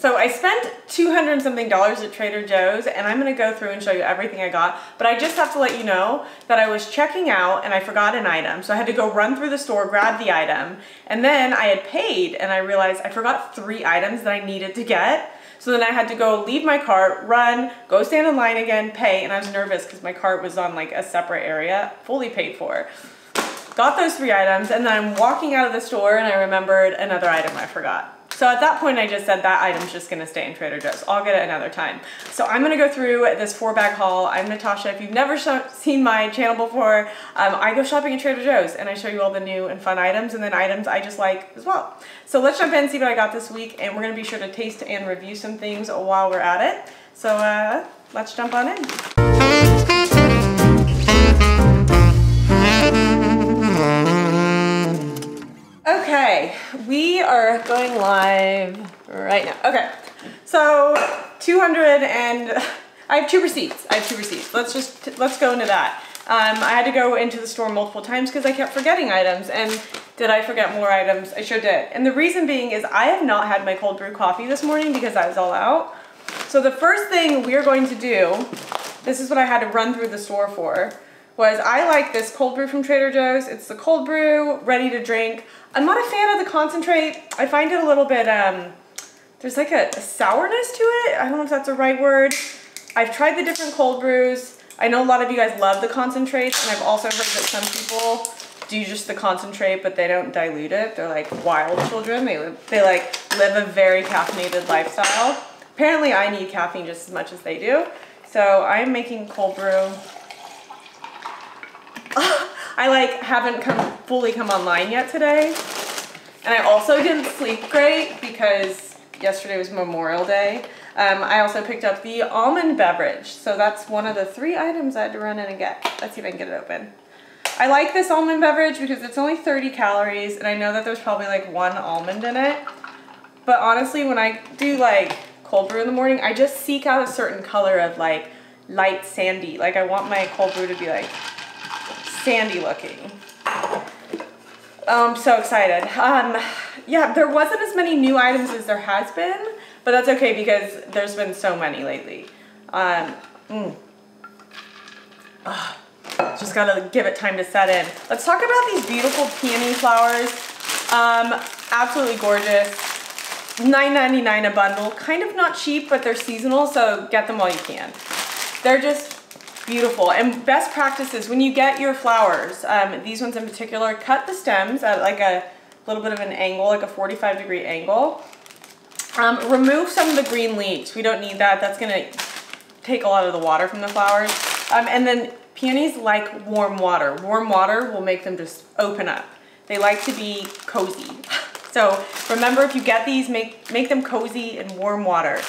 So I spent $200 and something at Trader Joe's, and I'm gonna go through and show you everything I got, but I just have to let you know that I was checking out and I forgot an item. So I had to go run through the store, grab the item, and then I had paid and I realized I forgot 3 items that I needed to get. So then I had to go leave my cart, run, go stand in line again, pay, and I was nervous because my cart was on like a separate area, fully paid for. Got those 3 items, and then I'm walking out of the store and I remembered another item I forgot. So at that point I just said that item's just gonna stay in Trader Joe's. I'll get it another time. So I'm gonna go through this 4-bag haul. I'm Natasha. If you've never seen my channel before, I go shopping at Trader Joe's and I show you all the new and fun items and then items I just like as well. So let's jump in and see what I got this week, and we're gonna be sure to taste and review some things while we're at it. So let's jump on in. Okay, we are going live right now. Okay, so 200 and I have 2 receipts. Let's go into that. I had to go into the store multiple times because I kept forgetting items. And did I forget more items? I sure did. And the reason being is I have not had my cold brew coffee this morning because I was all out. So the first thing we are going to do, this is what I had to run through the store for, was I like this cold brew from Trader Joe's. It's the cold brew, ready to drink. I'm not a fan of the concentrate. I find it a little bit, there's like a sourness to it. I don't know if that's the right word. I've tried the different cold brews. I know a lot of you guys love the concentrates, and I've also heard that some people do just the concentrate, but they don't dilute it. They're like wild children. They live a very caffeinated lifestyle. Apparently I need caffeine just as much as they do. So I'm making cold brew. I like haven't fully come online yet today, and I also didn't sleep great because yesterday was Memorial Day. I also picked up the almond beverage, so that's one of the 3 items I had to run in and get. Let's see if I can get it open. I like this almond beverage because it's only 30 calories, and I know that there's probably like 1 almond in it, but honestly when I do like cold brew in the morning, I just seek out a certain color of like light sandy. Like I want my cold brew to be like sandy looking. I'm so excited. Yeah, there wasn't as many new items as there has been, but that's okay because there's been so many lately. Just gotta give it time to set in. Let's talk about these beautiful peony flowers. Absolutely gorgeous. $9.99 a bundle. Kind of not cheap, but they're seasonal, so get them while you can. They're just beautiful. And best practices when you get your flowers, these ones in particular, cut the stems at like a little bit of an angle, like a 45-degree angle. Remove some of the green leaves. We don't need that. That's gonna take a lot of the water from the flowers. And then peonies like warm water. Warm water will make them just open up. They like to be cozy. So remember, if you get these, make them cozy in warm water.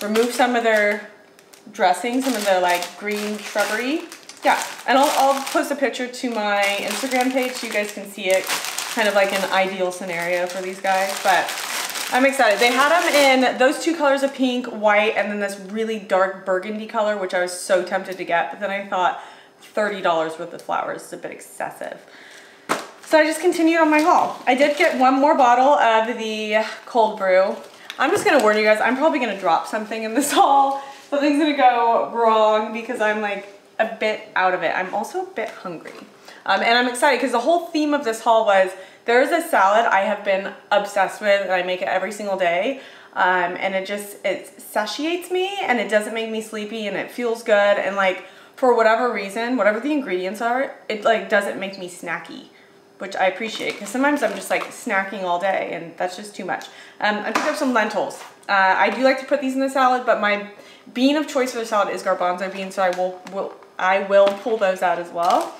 Remove some of their dressing, some of the like green shrubbery. Yeah, and I'll post a picture to my Instagram page so you guys can see it, kind of like an ideal scenario for these guys, but I'm excited. They had them in those 2 colors of pink, white, and then this really dark burgundy color, which I was so tempted to get, but then I thought $30 worth of flowers is a bit excessive. So I just continued on my haul. I did get 1 more bottle of the cold brew. I'm just gonna warn you guys, I'm probably gonna drop something in this haul. Something's gonna go wrong because I'm like a bit out of it. I'm also a bit hungry. And I'm excited because the whole theme of this haul was, there is a salad I have been obsessed with and I make it every single day. And it satiates me and it doesn't make me sleepy and it feels good. And like for whatever reason, whatever the ingredients are, it like doesn't make me snacky, which I appreciate because sometimes I'm just like snacking all day and that's just too much. I picked up some lentils. I do like to put these in the salad, but my bean of choice for the salad is garbanzo beans, so I will pull those out as well.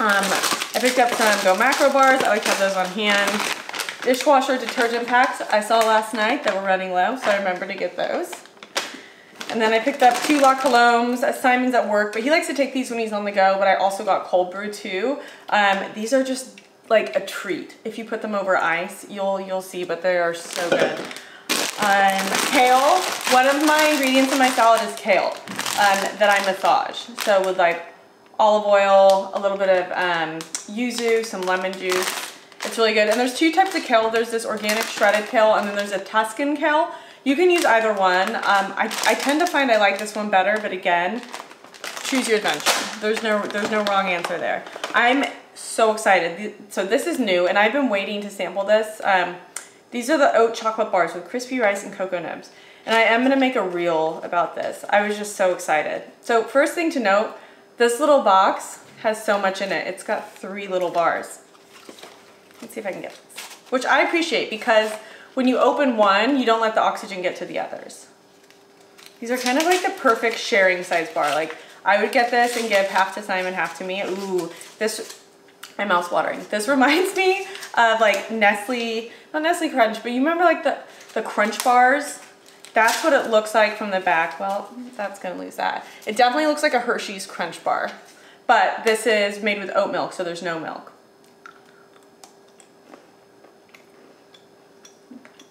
I picked up some Go Macro bars. I like to have those on hand. Dishwasher detergent packs I saw last night that were running low, so I remember to get those. And then I picked up 2 La Colombe's. Simon's at work, but he likes to take these when he's on the go, but I also got cold brew too. These are just like a treat. If you put them over ice, you'll see, but they are so good. Kale, one of my ingredients in my salad is kale that I massage. So with like olive oil, a little bit of yuzu, some lemon juice, it's really good. And there's 2 types of kale. There's this organic shredded kale, and then there's a Tuscan kale. You can use either one. I tend to find I like this one better, but again, choose your adventure. There's no wrong answer there. I'm so excited. So this is new, and I've been waiting to sample this. These are the oat chocolate bars with crispy rice and cocoa nibs. And I am gonna make a reel about this. I was just so excited. So first thing to note, this little box has so much in it. It's got 3 little bars. Let's see if I can get this. Which I appreciate, because when you open one, you don't let the oxygen get to the others. These are kind of like the perfect sharing size bar. Like, I would get this and give half to Simon, half to me. Ooh, this, my mouth's watering. This reminds me of like Nestle, not Nestle Crunch, but you remember like the Crunch bars? That's what it looks like from the back. Well, that's gonna lose that. It definitely looks like a Hershey's Crunch bar, but this is made with oat milk, so there's no milk.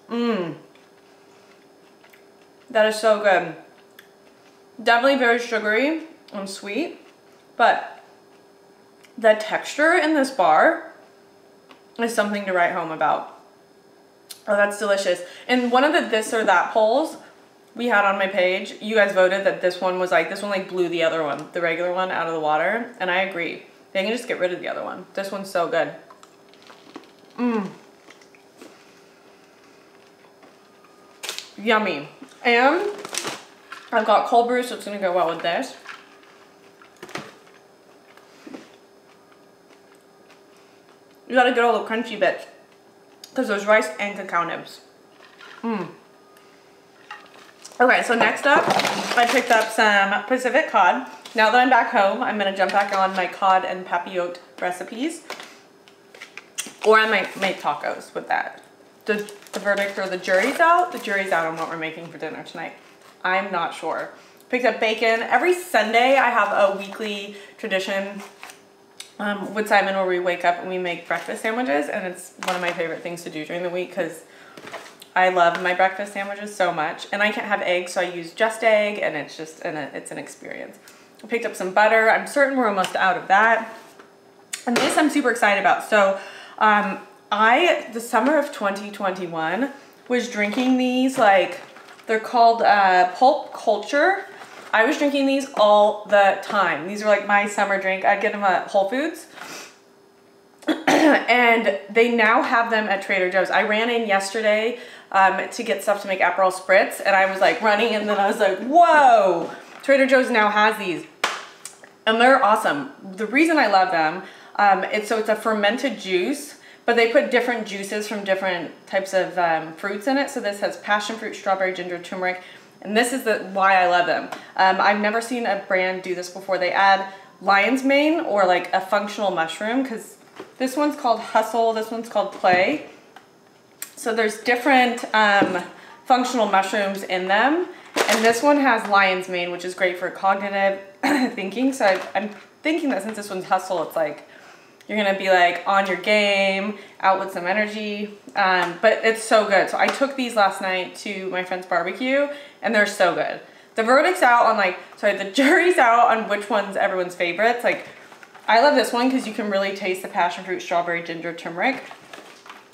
Mmm, that is so good. Definitely very sugary and sweet, but the texture in this bar is something to write home about. Oh, that's delicious. And one of the this or that polls we had on my page, you guys voted that this one blew the other one, the regular one, out of the water. And I agree. They can just get rid of the other one. This one's so good. Mmm. Yummy. And I've got cold brew, so it's gonna go well with this. You gotta get all the crunchy bits, because there's rice and cacao nibs. Mmm. Okay, so next up, I picked up some Pacific cod. Now that I'm back home, I'm gonna jump back on my cod and papillote recipes. Or I might make tacos with that. The verdict or the jury's out? The jury's out on what we're making for dinner tonight. I'm not sure. Picked up bacon. Every Sunday, I have a weekly tradition with Simon where we wake up and we make breakfast sandwiches, and it's one of my favorite things to do during the week because I love my breakfast sandwiches so much, and I can't have eggs, so I use just egg, and it's just it's an experience. I picked up some butter. I'm certain we're almost out of that, and this I'm super excited about. So the summer of 2021 was drinking these, like, they're called Pulp Culture. I was drinking these all the time. These were like my summer drink. I'd get them at Whole Foods. And they now have them at Trader Joe's. I ran in yesterday to get stuff to make Aperol Spritz, and I was like running, and then I was like, whoa, Trader Joe's now has these. And they're awesome. The reason I love them, it's a fermented juice, but they put different juices from different types of fruits in it. So this has passion fruit, strawberry, ginger, turmeric. And this is why I love them. I've never seen a brand do this before. They add lion's mane or like a functional mushroom, because this one's called Hustle, this one's called Play. So there's different functional mushrooms in them. And this one has lion's mane, which is great for cognitive thinking. So I'm thinking that since this one's Hustle, it's like, you're gonna be like on your game, out with some energy, but it's so good. So I took these last night to my friend's barbecue, and they're so good. The verdict's out on the jury's out on which one's everyone's favorites. Like, I love this one because you can really taste the passion fruit, strawberry, ginger, turmeric.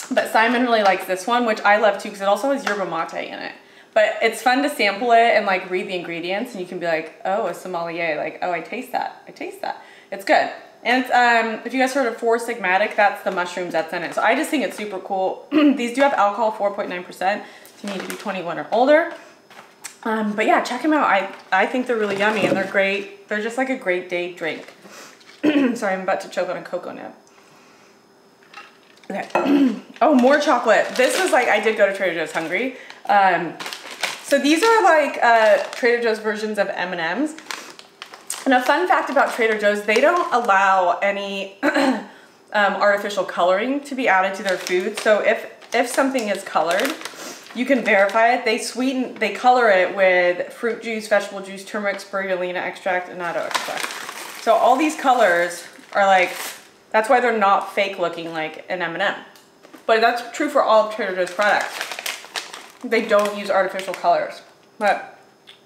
But Simon really likes this one, which I love too, because it also has yerba mate in it. But it's fun to sample it and like read the ingredients, and you can be like, oh, a sommelier, like, oh, I taste that, I taste that. It's good. And if you guys heard of Four Sigmatic, that's the mushrooms that's in it. So I just think it's super cool. These do have alcohol, 4.9%, so you need to be 21 or older. But yeah, check them out. I think they're really yummy, and they're great. They're just like a great day drink. Sorry, I'm about to choke on a cocoa nib. Okay. Oh, more chocolate. This is like, I did go to Trader Joe's hungry. So these are like Trader Joe's versions of M&Ms. And a fun fact about Trader Joe's, they don't allow any artificial coloring to be added to their food. So if something is colored, you can verify it. They color it with fruit juice, vegetable juice, turmeric, spirulina extract, and natto extract. So all these colors are like, that's why they're not fake looking like an M&M. But that's true for all of Trader Joe's products. They don't use artificial colors. But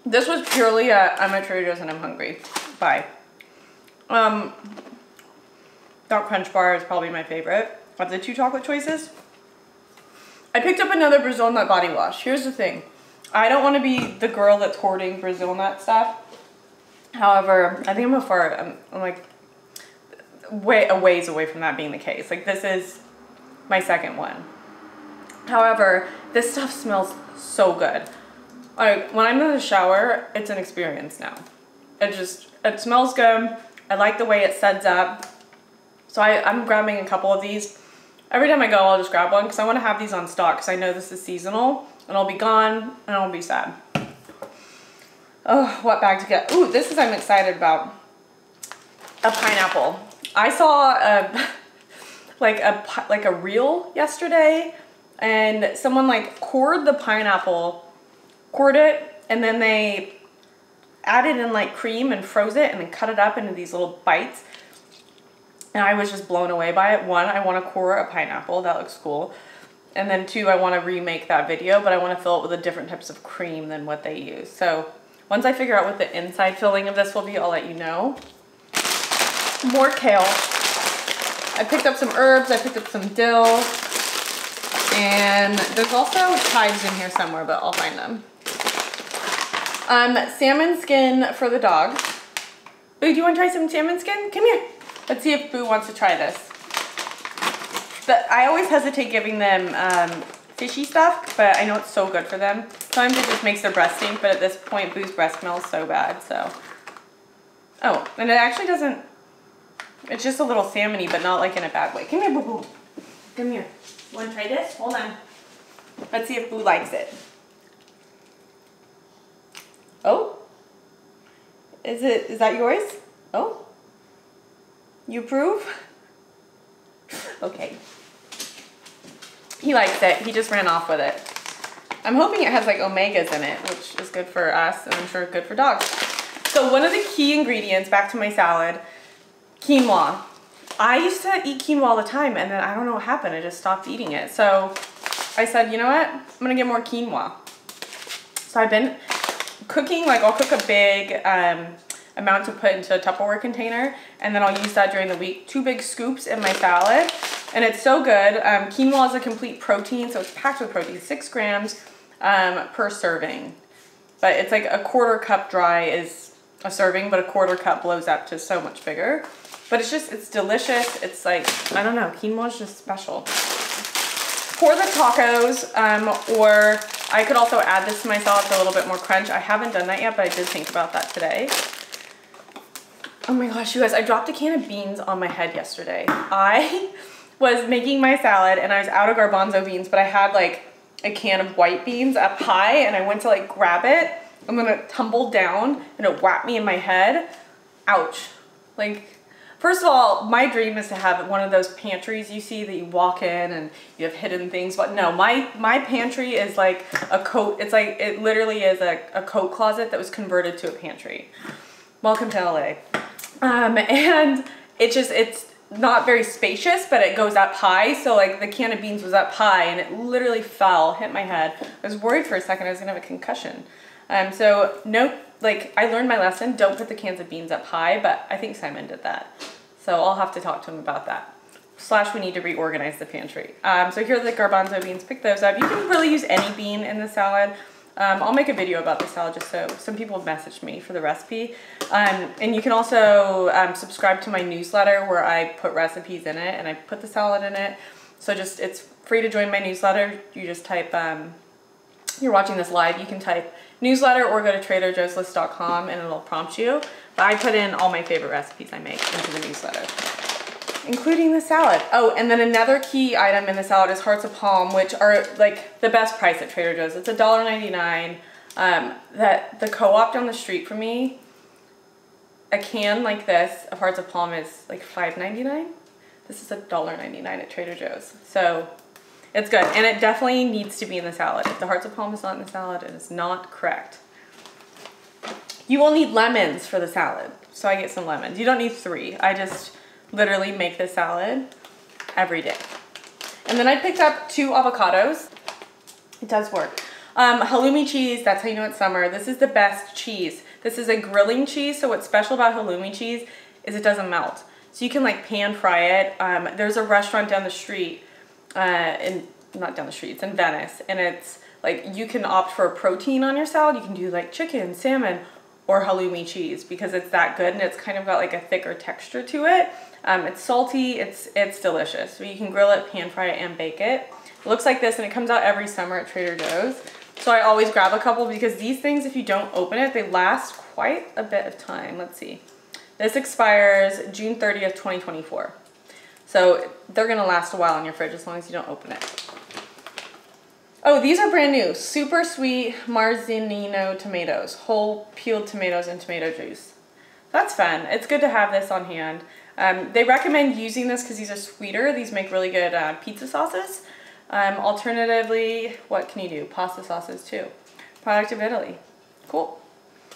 this was purely a, I'm at Trader Joe's and I'm hungry. Bye. That Crunch bar is probably my favorite of the 2 chocolate choices. I picked up another Brazil nut body wash. Here's the thing. I don't want to be the girl that's hoarding Brazil nut stuff. However, I think I'm like a ways away from that being the case. Like, this is my second one. However, this stuff smells so good. Like, when I'm in the shower, it's an experience now. It smells good. I like the way it suds up. So I'm grabbing a couple of these. Every time I go, I'll just grab one because I want to have these on stock because I know this is seasonal and I'll be gone and I'll be sad. Oh, what bag to get? Ooh, this is I'm excited about. A pineapple. I saw like a reel yesterday, and someone like cored the pineapple, cored it, and then they added in like cream and froze it and then cut it up into these little bites. And I was just blown away by it. One, I want to core a pineapple. That looks cool. And then two, I want to remake that video, but I want to fill it with the different types of cream than what they use. So once I figure out what the inside filling of this will be, I'll let you know. More kale. I picked up some herbs. I picked up some dill. And there's also chives in here somewhere, but I'll find them. Salmon skin for the dog. Boo, do you want to try some salmon skin? Come here. Let's see if Boo wants to try this. But I always hesitate giving them fishy stuff, but I know it's so good for them. Sometimes it just makes their breath stink, but at this point, Boo's breath smells so bad, so. Oh, and it actually doesn't, it's just a little salmon-y, but not like in a bad way. Come here, Boo Boo. Come here. Wanna try this? Hold on. Let's see if Boo likes it. Oh, is that yours? Oh. You approve? Okay. He likes it. He just ran off with it. I'm hoping it has like omegas in it, which is good for us and I'm sure good for dogs. So one of the key ingredients, back to my salad, quinoa. I used to eat quinoa all the time and then I don't know what happened. I just stopped eating it. So I said, you know what? I'm gonna get more quinoa. So I've been cooking, like I'll cook a big, amount to put into a Tupperware container, and then I'll use that during the week. 2 big scoops in my salad, and it's so good. Quinoa is a complete protein, so it's packed with protein, 6 grams per serving. But it's like a 1/4 cup dry is a serving, but a 1/4 cup blows up to so much bigger. But it's just, it's delicious. It's like, I don't know, quinoa is just special. For the tacos, or I could also add this to my salad for a little bit more crunch. I haven't done that yet, but I did think about that today. Oh my gosh, you guys, I dropped a can of beans on my head yesterday. I was making my salad and I was out of garbanzo beans, but I had like a can of white beans up high and I went to like grab it and then it tumbled down and it whacked me in my head. Ouch. Like, first of all, my dream is to have one of those pantries you see that you walk in and you have hidden things, but no, my pantry is like a coat. It's like, it literally is a coat closet that was converted to a pantry. Welcome to LA. And it's not very spacious, but it goes up high. So like the can of beans was up high and it literally fell, hit my head. I was worried for a second I was gonna have a concussion. So no, like I learned my lesson, don't put the cans of beans up high, but I think Simon did that. So I'll have to talk to him about that. / we need to reorganize the pantry. So here are the garbanzo beans, pick those up. You can really use any bean in the salad. I'll make a video about this salad just so some people have messaged me for the recipe. And you can also subscribe to my newsletter where I put recipes in it and I put the salad in it. So just, it's free to join my newsletter. You just type, you're watching this live, you can type newsletter or go to TraderJoe'sList.com and it'll prompt you. But I put in all my favorite recipes I make into the newsletter, including the salad. Oh, and then another key item in the salad is hearts of palm, which are like the best price at Trader Joe's. It's $1.99. That the co-op down the street from me, a can like this of hearts of palm is like $5.99. This is $1.99 at Trader Joe's. So it's good. And it definitely needs to be in the salad. If the hearts of palm is not in the salad, it is not correct. You will need lemons for the salad. So I get some lemons. You don't need 3. I just literally make this salad every day. And then I picked up 2 avocados. It does work. Halloumi cheese, that's how you know it's summer. This is the best cheese. This is a grilling cheese, so what's special about halloumi cheese is it doesn't melt. So you can like pan fry it. There's a restaurant down the street, it's in Venice, and it's Like, you can opt for a protein on your salad. You can do like chicken, salmon, or halloumi cheese because it's that good and it's kind of got like a thicker texture to it. It's salty, it's delicious. So you can grill it, pan fry it, and bake it. It looks like this, and it comes out every summer at Trader Joe's. So I always grab a couple because these things, if you don't open it, they last quite a bit of time. Let's see. This expires June 30th, 2024. So they're gonna last a while in your fridge as long as you don't open it. Oh, these are brand new, super sweet Marzanino tomatoes, whole peeled tomatoes and tomato juice. That's fun. It's good to have this on hand. They recommend using this because these are sweeter. These make really good pizza sauces. Alternatively, what can you do? Pasta sauces too. Product of Italy. Cool.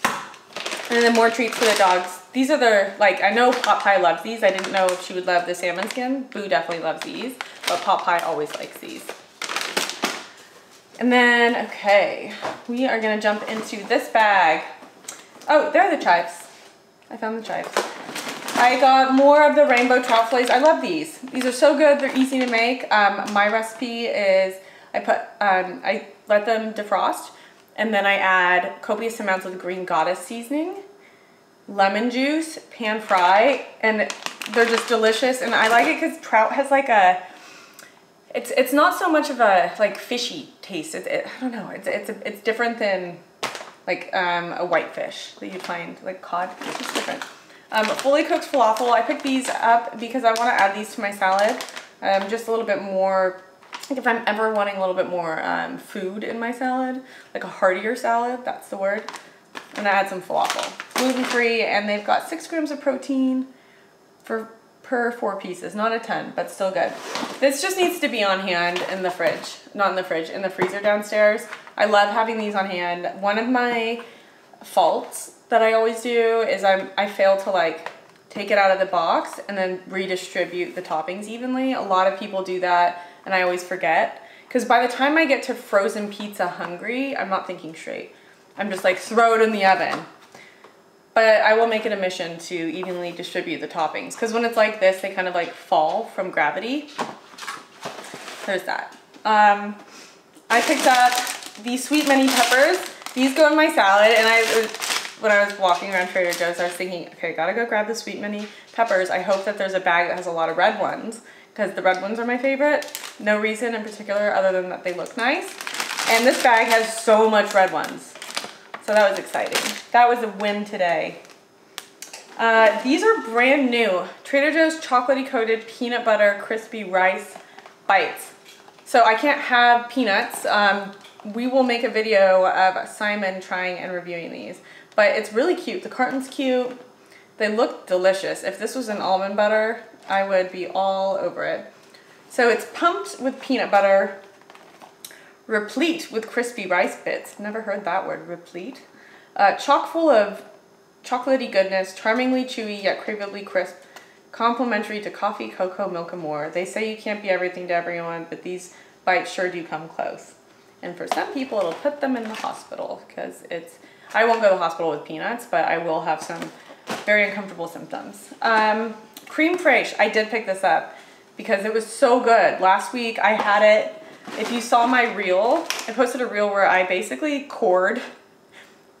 And then more treats for the dogs. These are their, like, I know Pop Pie loves these. I didn't know if she would love the salmon skin. Boo definitely loves these, but Pop Pie always likes these. And then, okay, we are gonna jump into this bag. Oh, there are the chives. I found the chives. I got more of the rainbow trout fillets. I love these. These are so good. They're easy to make. My recipe is I put, I let them defrost, and then I add copious amounts of green goddess seasoning, lemon juice, pan fry, and they're just delicious. And I like it because trout has like a, it's not so much of a like fishy taste. I don't know. It's different than like a whitefish that you find like cod. It's just different. Fully cooked falafel. I picked these up because I want to add these to my salad. Just a little bit more, like if I'm ever wanting a little bit more food in my salad, like a heartier salad, that's the word. And I add some falafel. Gluten-free, and they've got 6 grams of protein per 4 pieces. Not a ton, but still good. This just needs to be on hand in the fridge. Not in the fridge, in the freezer downstairs. I love having these on hand. One of my faults that I always do is I fail to like take it out of the box and then redistribute the toppings evenly. A lot of people do that and I always forget. Because by the time I get to frozen pizza hungry, I'm not thinking straight. I'm just like, throw it in the oven. But I will make it a mission to evenly distribute the toppings. Because when it's like this, they kind of like fall from gravity. There's that. I picked up these sweet mini peppers. These go in my salad, and when I was walking around Trader Joe's, I was thinking, okay, gotta go grab the sweet mini peppers. I hope that there's a bag that has a lot of red ones because the red ones are my favorite. No reason in particular other than that they look nice. And this bag has so much red ones. So that was exciting. That was a win today. These are brand new. Trader Joe's chocolatey coated peanut butter crispy rice bites. So I can't have peanuts. We will make a video of Simon trying and reviewing these. But it's really cute. The carton's cute. They look delicious. If this was in almond butter, I would be all over it. So it's pumped with peanut butter, replete with crispy rice bits. Never heard that word, replete. Chock full of chocolatey goodness, charmingly chewy yet craveably crisp, complimentary to coffee, cocoa, milk, and more. They say you can't be everything to everyone, but these bites sure do come close. And for some people, it'll put them in the hospital because it's... I won't go to the hospital with peanuts, but I will have some very uncomfortable symptoms. Crème fraîche, I did pick this up because it was so good. Last week I had it, if you saw my reel, I posted a reel where I basically cored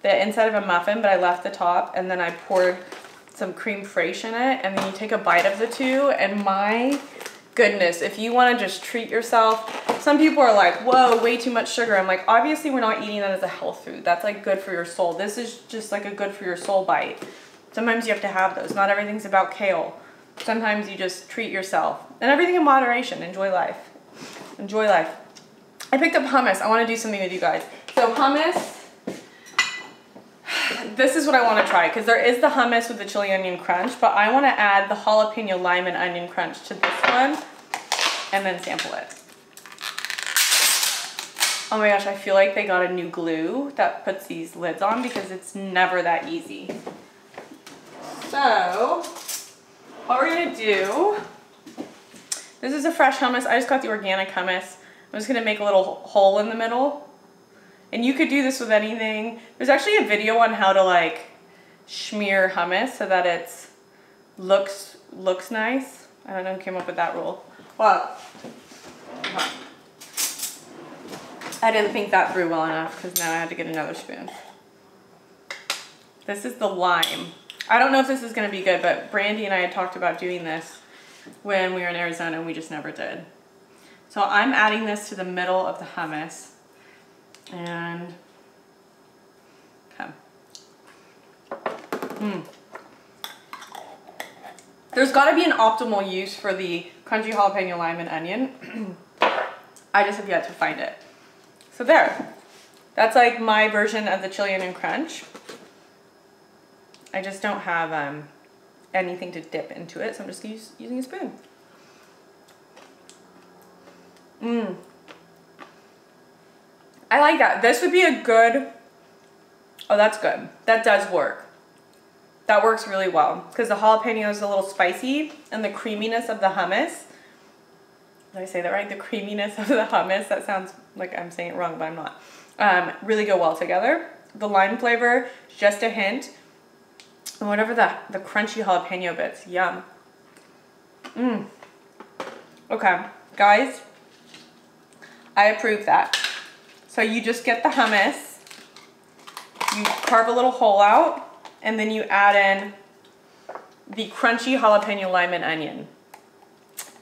the inside of a muffin, but I left the top and then I poured some crème fraîche in it, and then you take a bite of the two, and my goodness, if you want to just treat yourself. Some people are like, whoa, way too much sugar. I'm like, obviously we're not eating that as a health food. That's like good for your soul. This is just like a good for your soul bite. Sometimes you have to have those. Not everything's about kale. Sometimes you just treat yourself. And everything in moderation. Enjoy life. Enjoy life. I picked up hummus. I want to do something with you guys. So hummus, this is what I want to try because there is the hummus with the chili onion crunch, but I want to add the jalapeno lime and onion crunch to this one and then sample it. Oh my gosh, I feel like they got a new glue that puts these lids on because it's never that easy. So what we're gonna do, this is a fresh hummus. I just got the organic hummus. I'm just gonna make a little hole in the middle. And you could do this with anything. There's actually a video on how to like smear hummus so that it looks nice. I don't know who came up with that rule. Well, I didn't think that through well enough because now I have to get another spoon. This is the lime. I don't know if this is going to be good, but Brandy and I had talked about doing this when we were in Arizona and we just never did. So I'm adding this to the middle of the hummus. And come. There's got to be an optimal use for the crunchy jalapeno lime and onion. I just have yet to find it. So there. That's like my version of the Chilean and crunch. I just don't have anything to dip into it, so I'm just using a spoon. I like that. This would be a good, oh, that's good. That does work. That works really well because the jalapeno is a little spicy and the creaminess of the hummus, did I say that right? The creaminess of the hummus, that sounds like I'm saying it wrong, but I'm not. Really go well together. The lime flavor, just a hint. And whatever the crunchy jalapeno bits, yum. Okay, guys, I approve that. So you just get the hummus, you carve a little hole out, and then you add in the crunchy jalapeno lime and onion.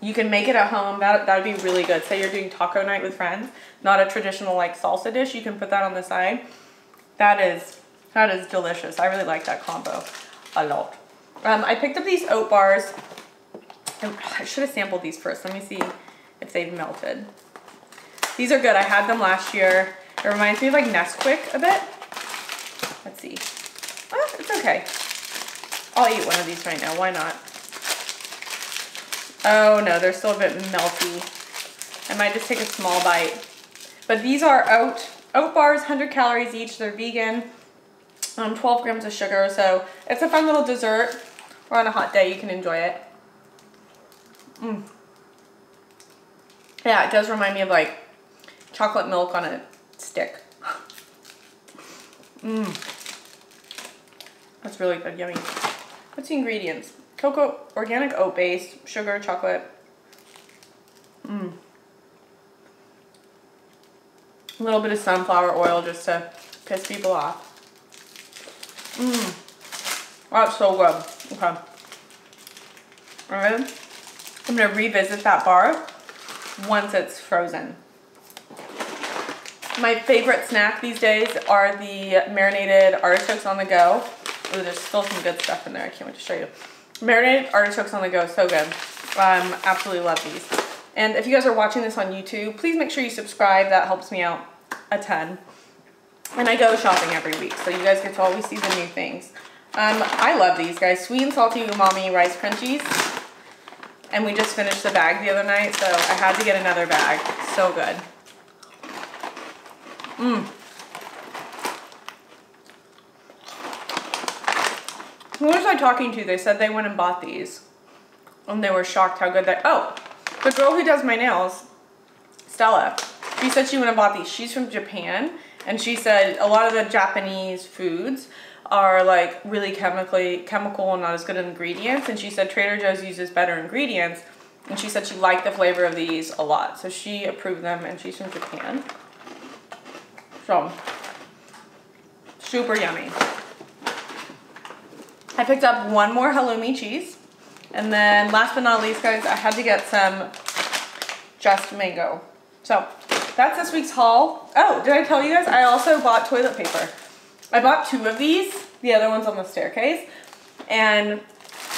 You can make it at home, that'd be really good. Say you're doing taco night with friends, not a traditional like salsa dish, you can put that on the side. That is delicious. I really like that combo a lot. I picked up these oat bars. I should have sampled these first. Let me see if they've melted. These are good. I had them last year. It reminds me of like Nesquik a bit. Let's see. Oh, it's okay. I'll eat one of these right now. Why not? Oh no, they're still a bit melty. I might just take a small bite. But these are oat bars, 100 calories each. They're vegan. 12 grams of sugar, so it's a fun little dessert, or on a hot day you can enjoy it. Yeah, it does remind me of like chocolate milk on a stick. That's really good, yummy. What's the ingredients? Cocoa, organic oat base, sugar, chocolate. A little bit of sunflower oil just to piss people off. That's so good. Okay. Alright. I'm going to revisit that bar once it's frozen. My favorite snack these days are the marinated artichokes on the go. Oh, there's still some good stuff in there. I can't wait to show you. Marinated artichokes on the go. So good. Absolutely love these. And if you guys are watching this on YouTube, please make sure you subscribe. That helps me out a ton. And I go shopping every week, so you guys get to always see the new things. I love these guys, sweet and salty umami rice crunchies. And we just finished the bag the other night, so I had to get another bag. So good. Who was I talking to? They said they went and bought these. And they were shocked how good they... Oh, the girl who does my nails, Stella, she said she went and bought these. She's from Japan. And she said a lot of the Japanese foods are like really chemical and not as good in ingredients. And she said Trader Joe's uses better ingredients. And she said she liked the flavor of these a lot. So she approved them and she's from Japan. So, super yummy. I picked up one more halloumi cheese. And then last but not least, guys, I had to get some Just Mango. So, that's this week's haul. Oh, did I tell you guys? I also bought toilet paper. I bought two of these. The other one's on the staircase. And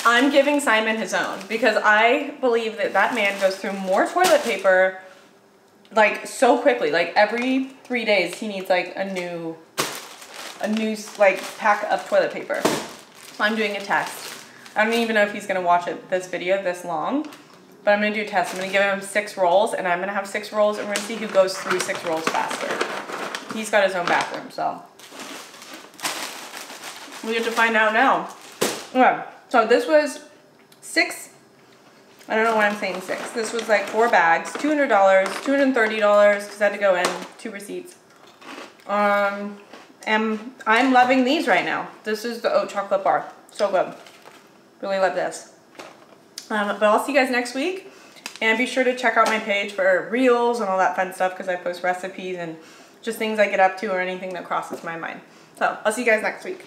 I'm giving Simon his own because I believe that that man goes through more toilet paper like so quickly. Like every 3 days he needs like a new like pack of toilet paper. So I'm doing a test. I don't even know if he's gonna watch it, this video this long. But I'm going to do a test. I'm going to give him 6 rolls, and I'm going to have 6 rolls, and we're going to see who goes through 6 rolls faster. He's got his own bathroom, so. We have to find out now. Okay, so this was 6. I don't know why I'm saying 6. This was like 4 bags, $200, $230, because I had to go in, 2 receipts. And I'm loving these right now. This is the oat chocolate bar. So good. Really love this. But I'll see you guys next week. And be sure to check out my page for reels and all that fun stuff, because I post recipes and just things I get up to or anything that crosses my mind. So I'll see you guys next week.